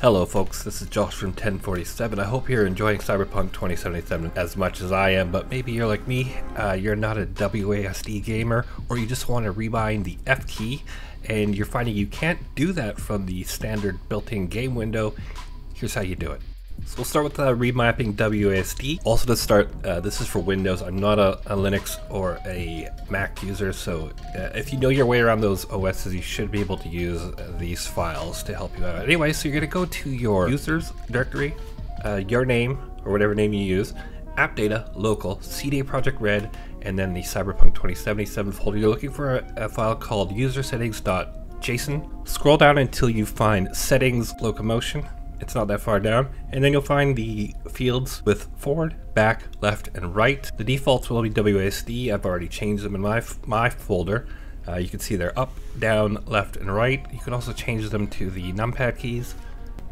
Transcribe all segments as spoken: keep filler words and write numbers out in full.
Hello folks, this is Josh from ten forty-seven. I hope you're enjoying Cyberpunk twenty seventy-seven as much as I am, but maybe you're like me, uh, you're not a W A S D gamer, or you just want to rebind the F key, and you're finding you can't do that from the standard built-in game window. Here's how you do it. So we'll start with uh, remapping W A S D. Also to start, uh, this is for Windows. I'm not a, a Linux or a Mac user, so uh, if you know your way around those O Ss, you should be able to use uh, these files to help you out. Anyway, so you're going to go to your users directory, uh, your name, or whatever name you use, app data, local, C D Projekt Red, and then the Cyberpunk twenty seventy-seven folder. You're looking for a, a file called user settings dot json. Scroll down until you find settings locomotion. It's not that far down, and then you'll find the fields with forward, back, left, and right. The defaults will be W A S D. I've already changed them in my my folder. Uh, you can see they're up, down, left, and right. You can also change them to the numpad keys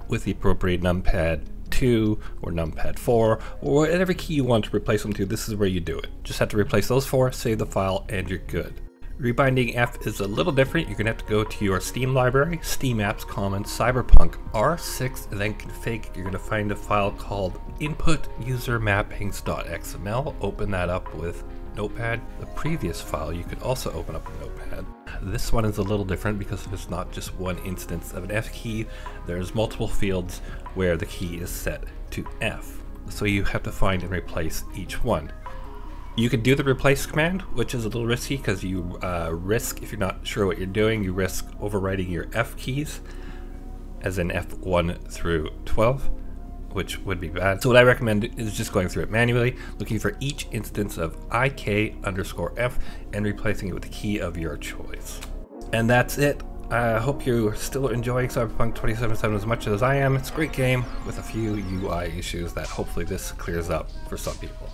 with the appropriate numpad two or numpad four, or whatever key you want to replace them to. This is where you do it. Just have to replace those four, save the file, and you're good. Rebinding F is a little different. You're gonna have to go to your Steam library, Steam apps, common, Cyberpunk R six, and then config. You're gonna find a file called input user mappings dot x m l. Open that up with Notepad. The previous file you could also open up with Notepad. This one is a little different because there's not just one instance of an F key. There's multiple fields where the key is set to F. So you have to find and replace each one. You can do the replace command, which is a little risky because you uh, risk, if you're not sure what you're doing, you risk overwriting your F keys, as in F one through twelve, which would be bad. So what I recommend is just going through it manually, looking for each instance of I K underscore F and replacing it with the key of your choice. And that's it. I hope you're still enjoying Cyberpunk twenty seventy-seven as much as I am. It's a great game with a few U I issues that hopefully this clears up for some people.